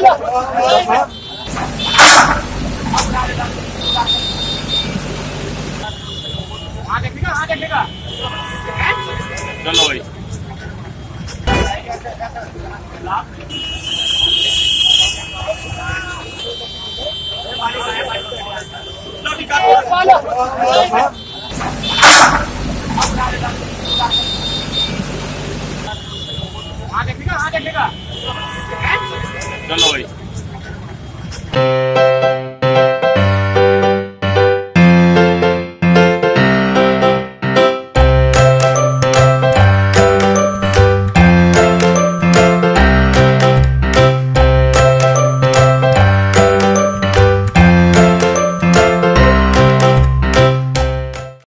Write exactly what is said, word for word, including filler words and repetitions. चलो भाई आगे आगे चलो भाई।